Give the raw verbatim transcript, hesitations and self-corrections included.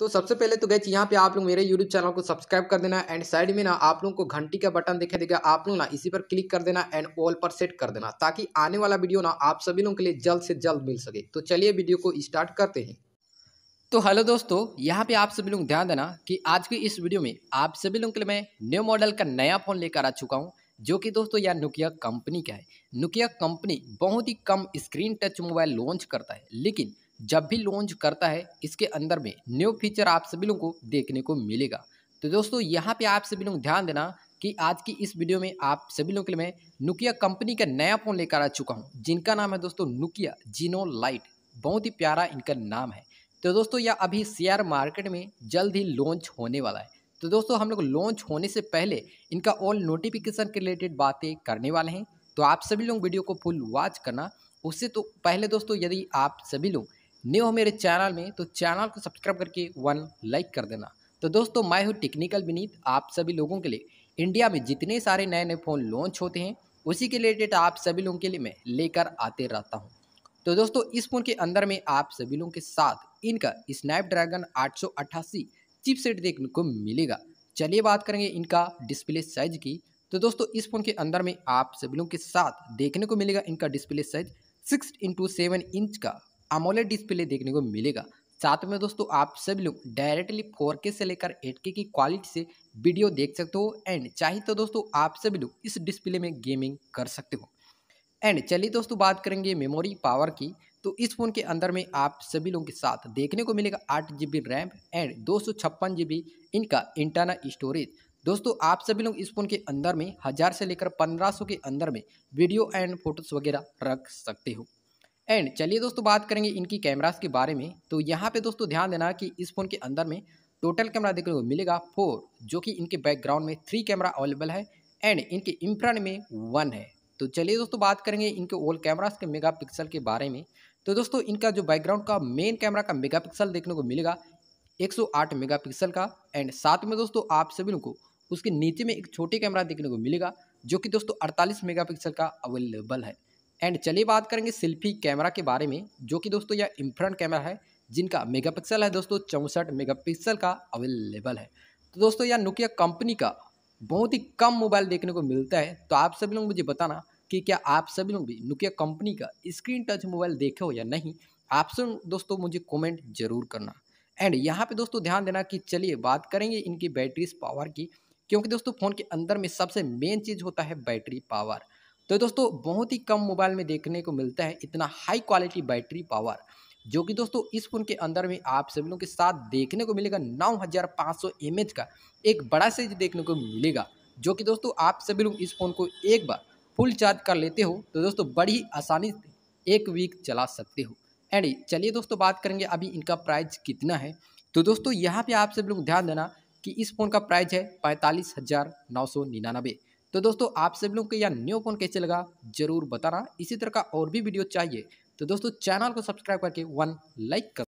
तो सबसे पहले तो गैस यहाँ पे आप लोग मेरे यूट्यूब चैनल को सब्सक्राइब कर देना एंड साइड में ना आप लोग को घंटी का बटन दिखाई देगा, आप लोग ना इसी पर क्लिक कर देना एंड ऑल पर सेट कर देना ताकि आने वाला वीडियो ना आप सभी लोगों के लिए जल्द से जल्द मिल सके। तो चलिए वीडियो को स्टार्ट करते हैं। तो हेलो दोस्तों, यहाँ पे आप सभी लोग ध्यान देना कि आज की इस वीडियो में आप सभी लोगों के लिए मैं न्यू मॉडल का नया फ़ोन लेकर आ चुका हूँ जो कि दोस्तों यह नोकिया कंपनी का है। नोकिया कंपनी बहुत ही कम स्क्रीन टच मोबाइल लॉन्च करता है, लेकिन जब भी लॉन्च करता है इसके अंदर में न्यू फीचर आप सभी लोगों को देखने को मिलेगा। तो दोस्तों यहाँ पे आप सभी लोग ध्यान देना कि आज की इस वीडियो में आप सभी लोगों के लिए मैं नोकिया कंपनी का नया फ़ोन लेकर आ चुका हूँ जिनका नाम है दोस्तों नोकिया जीनो लाइट, बहुत ही प्यारा इनका नाम है। तो दोस्तों यह अभी शेयर मार्केट में जल्द ही लॉन्च होने वाला है। तो दोस्तों हम लोग लॉन्च होने से पहले इनका ऑल नोटिफिकेशन के रिलेटेड बातें करने वाले हैं, तो आप सभी लोग वीडियो को फुल वॉच करना। उससे तो पहले दोस्तों यदि आप सभी लोग न्यू हो मेरे चैनल में तो चैनल को सब्सक्राइब करके वन लाइक कर देना। तो दोस्तों मैं हूँ टेक्निकल विनीत, आप सभी लोगों के लिए इंडिया में जितने सारे नए नए फ़ोन लॉन्च होते हैं उसी के रिलेटेड आप सभी लोगों के लिए मैं लेकर आते रहता हूँ। तो दोस्तों इस फ़ोन के अंदर में आप सभी लोगों के साथ इनका स्नैपड्रैगन आठ सौ अट्ठासी चिपसेट देखने को मिलेगा। चलिए बात करेंगे इनका डिस्प्ले साइज की। तो दोस्तों इस फ़ोन के अंदर में आप सभी लोगों के साथ देखने को मिलेगा इनका display size six into seven inch का अमोलेड डिस्प्ले देखने को मिलेगा। साथ में दोस्तों आप सभी लोग डायरेक्टली फोर के से लेकर एट के की क्वालिटी से वीडियो देख सकते हो एंड चाहिए तो दोस्तों आप सभी लोग इस डिस्प्ले में गेमिंग कर सकते हो। एंड चलिए दोस्तों बात करेंगे मेमोरी पावर की। तो इस फ़ोन के अंदर में आप सभी लोगों के साथ देखने को मिलेगा आठ जी बी रैम एंड दो सौ छप्पन जी बी इनका इंटरनल स्टोरेज। दोस्तों आप सभी लोग इस फ़ोन के अंदर में हज़ार से लेकर पंद्रह सौ के अंदर में वीडियो एंड फोटोज़ वगैरह रख सकते हो। एंड चलिए दोस्तों बात करेंगे इनकी कैमरास के बारे में। तो यहाँ पे दोस्तों ध्यान देना कि इस फ़ोन के अंदर में टोटल कैमरा देखने को मिलेगा फोर, जो कि इनके बैकग्राउंड में थ्री कैमरा अवेलेबल है एंड इनके इन फ्रंट में वन है। तो चलिए दोस्तों बात करेंगे इनके ओल्ड कैमरास के मेगापिक्सल के बारे में। तो दोस्तों इनका जो बैकग्राउंड का मेन कैमरा का मेगापिक्सल देखने को मिलेगा एक सौ आठ मेगापिक्सल का एंड साथ में दोस्तों आप सभी लोगों को उसके नीचे में एक छोटे कैमरा देखने को मिलेगा जो कि दोस्तों अड़तालीस मेगापिक्सल का अवेलेबल है। एंड चलिए बात करेंगे सेल्फी कैमरा के बारे में, जो कि दोस्तों यह इन फ्रंट कैमरा है जिनका मेगापिक्सल है दोस्तों चौंसठ मेगापिक्सल का अवेलेबल है। तो दोस्तों यह नोकिया कंपनी का बहुत ही कम मोबाइल देखने को मिलता है। तो आप सभी लोग मुझे बताना कि क्या आप सभी लोग भी नोकिया कंपनी का स्क्रीन टच मोबाइल देखे हो या नहीं, आप सब दोस्तों मुझे कॉमेंट जरूर करना। एंड यहाँ पे दोस्तों ध्यान देना कि चलिए बात करेंगे इनकी बैटरी पावर की, क्योंकि दोस्तों फ़ोन के अंदर में सबसे मेन चीज़ होता है बैटरी पावर। तो दोस्तों बहुत ही कम मोबाइल में देखने को मिलता है इतना हाई क्वालिटी बैटरी पावर, जो कि दोस्तों इस फ़ोन के अंदर में आप सभी लोगों के साथ देखने को मिलेगा नौ हज़ार पाँच सौ एम एच का एक बड़ा साइज देखने को मिलेगा, जो कि दोस्तों आप सभी लोग इस फ़ोन को एक बार फुल चार्ज कर लेते हो तो दोस्तों बड़ी आसानी से एक वीक चला सकते हो। एंड चलिए दोस्तों बात करेंगे अभी इनका प्राइस कितना है। तो दोस्तों यहाँ पे आप सभी लोग ध्यान देना कि इस फ़ोन का प्राइस है पैंतालीस हज़ार नौ सौ निन्यानवे। तो दोस्तों आप सभी लोग को यह न्यू फ़ोन कैसे लगा ज़रूर बताना। इसी तरह का और भी वीडियो चाहिए तो दोस्तों चैनल को सब्सक्राइब करके वन लाइक कर